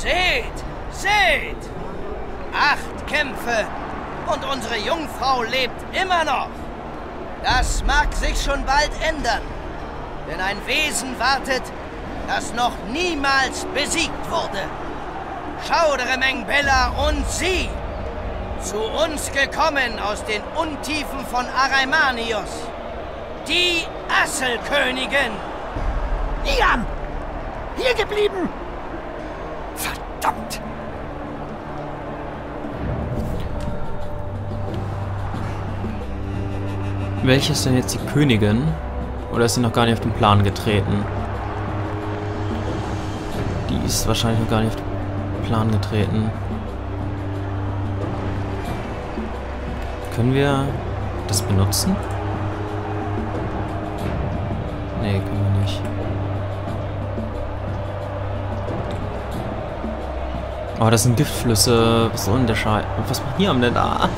Seht, seht! 8 Kämpfe und unsere Jungfrau lebt immer noch. Das mag sich schon bald ändern, denn ein Wesen wartet, das noch niemals besiegt wurde. Schaudere, Mengbella, und sie! Zu uns gekommen aus den Untiefen von Araimanius. Die Asselkönigin! Niam! Hier geblieben! Verdammt! Welche ist denn jetzt die Königin? Oder ist sie noch gar nicht auf den Plan getreten? Die ist wahrscheinlich noch gar nicht auf den Plan getreten. Können wir das benutzen? Nee, können wir nicht. Oh, das sind Giftflüsse. Was soll denn der Scheiß? Was macht Niam denn da?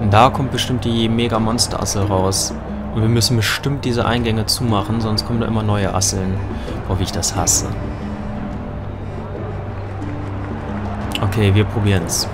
Und da kommt bestimmt die Mega-Monster-Assel raus. Und wir müssen bestimmt diese Eingänge zumachen, sonst kommen da immer neue Asseln. Boah, wie ich das hasse. Okay, wir probieren's.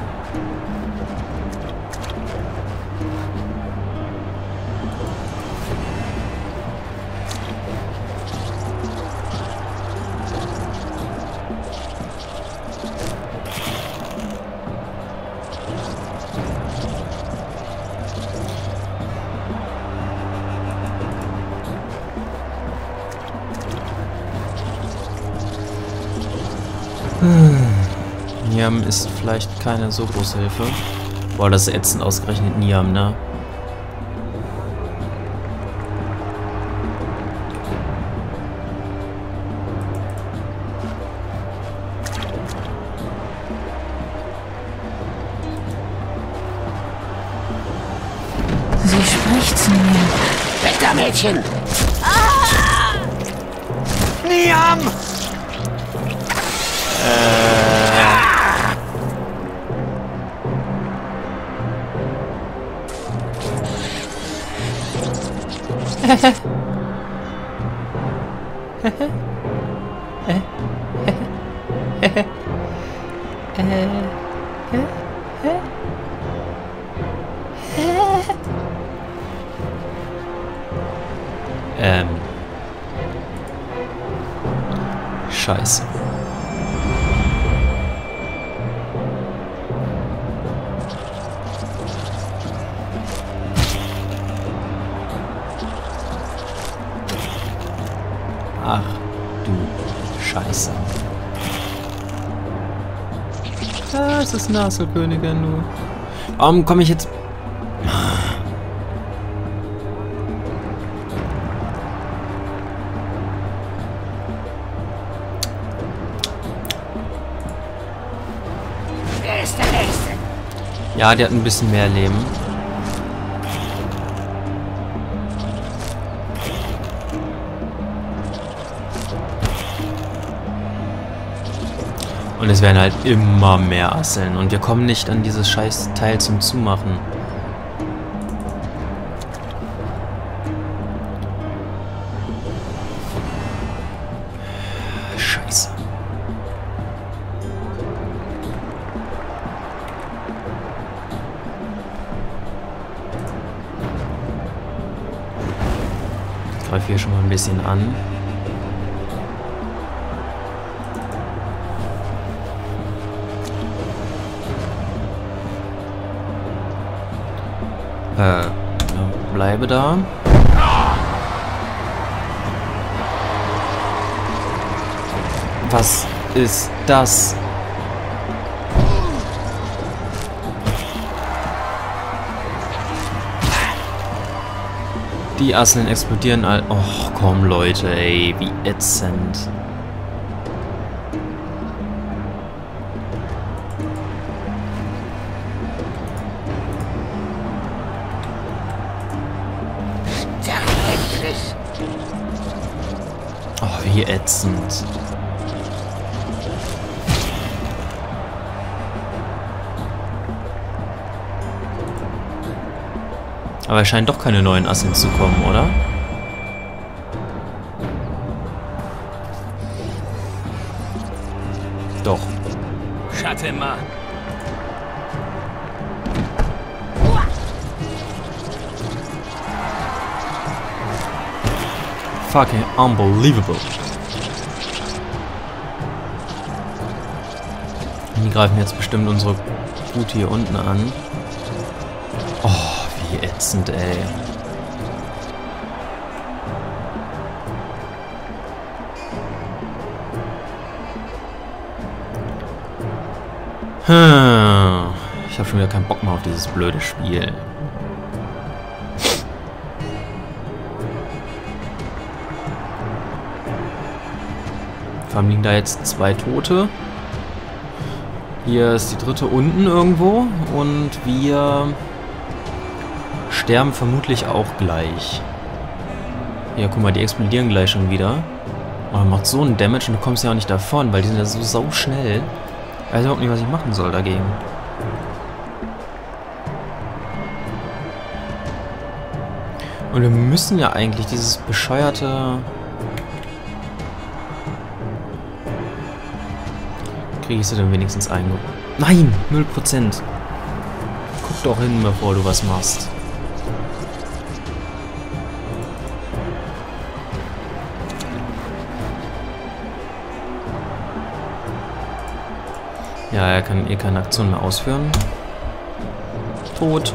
Niam ist vielleicht keine so große Hilfe. Boah, das ist ätzend ausgerechnet Niam, ne? Sie spricht zu mir. Weg da, Mädchen! Ah! Niam! Scheiße. Ach du Scheiße. Das ist eine Asselkönigin, du. Warum komme ich jetzt... Ja, die hat ein bisschen mehr Leben. Und es werden halt immer mehr Asseln. Und wir kommen nicht an dieses scheiß Teil zum Zumachen. Scheiße. Ich greife hier schon mal ein bisschen an. Bleibe da. Was ist das? Die Asseln explodieren all... Och, komm Leute, ey, wie ätzend. Oh, wie ätzend. Aber es scheinen doch keine neuen Asseln zu kommen, oder? doch. Schattenma. Fucking unbelievable. Die greifen jetzt bestimmt unsere Brut hier unten an. Oh, wie ätzend, ey. Ich habe schon wieder keinen Bock mehr auf dieses blöde Spiel. Vor allem liegen da jetzt zwei Tote. Hier ist die dritte unten irgendwo. Und wir sterben vermutlich auch gleich. Ja, guck mal, die explodieren gleich schon wieder. Oh, macht so einen Damage und du kommst ja auch nicht davon, weil die sind ja so sauschnell. Ich weiß überhaupt nicht, was ich machen soll dagegen. Und wir müssen ja eigentlich dieses bescheuerte... Kriege ich sie denn wenigstens eingebaut? Nein! 0%! Guck doch hin, bevor du was machst. Ja, er kann eh keine Aktion mehr ausführen. Tot.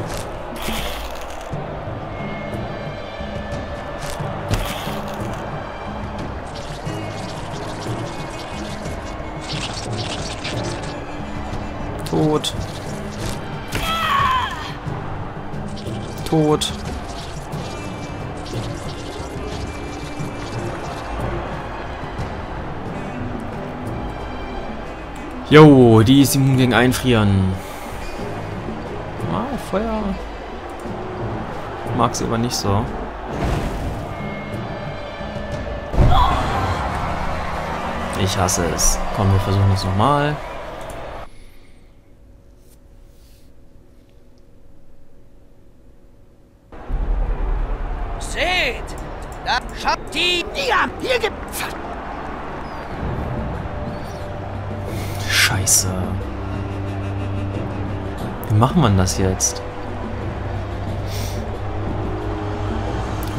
Tot. Tot. Jo, die ist immun gegen Einfrieren. Ah, Feuer. Mag sie aber nicht so. Ich hasse es. Komm, wir versuchen es nochmal. Seht! Da schafft die Niam! Hier gibt's... Scheiße. Wie macht man das jetzt?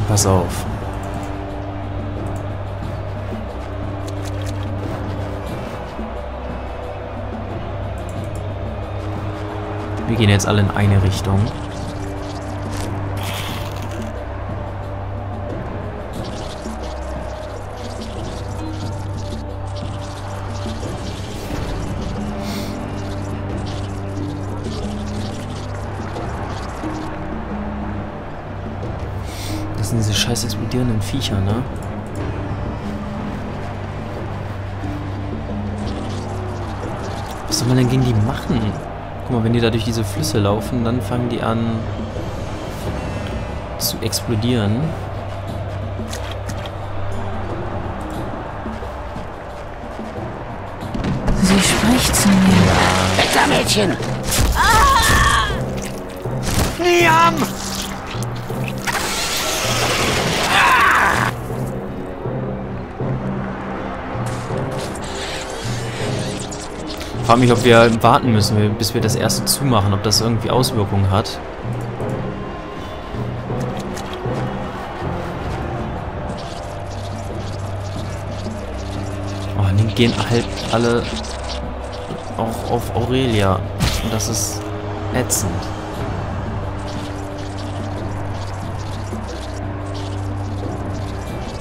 Pass auf. Wir gehen jetzt alle in eine Richtung. Das sind diese scheiß explodierenden Viecher, ne? Was soll man denn gegen die machen? Guck mal, wenn die da durch diese Flüsse laufen, dann fangen die an zu explodieren. Sie spricht zu mir. Weg da, Mädchen! Ah! Niam! Ich frage mich, ob wir warten müssen, bis wir das erste zumachen, ob das irgendwie Auswirkungen hat. Oh, die gehen halt alle auch auf Aurelia. Und das ist ätzend.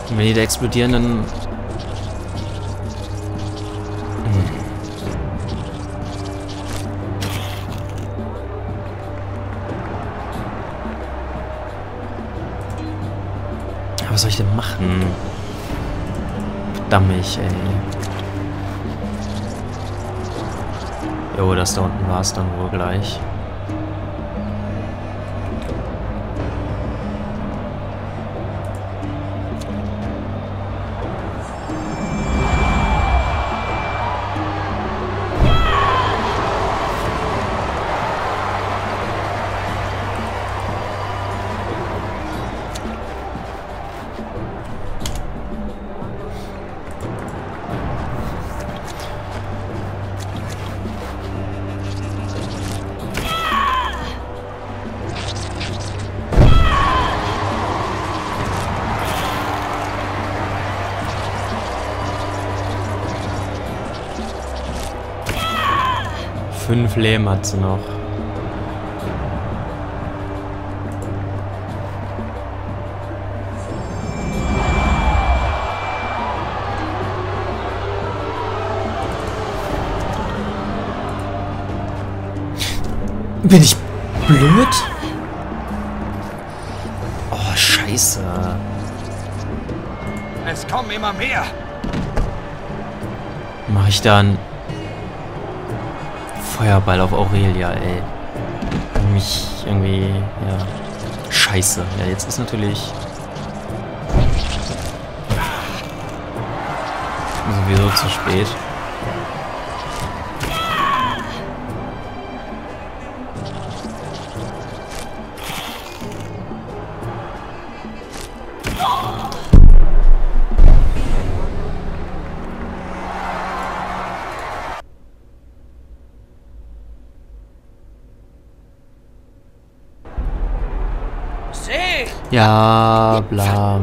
Und wenn die da explodieren, dann... Was soll ich denn machen? Verdammt, ey. Jo, das da unten war es dann wohl gleich. 5 Leben hat sie noch. Bin ich blöd? Oh, scheiße. Es kommen immer mehr. Mach ich da einen Feuerball auf Aurelia, ey. Mich irgendwie, ja. Scheiße. Ja, jetzt ist natürlich sowieso zu spät. Ja, bla.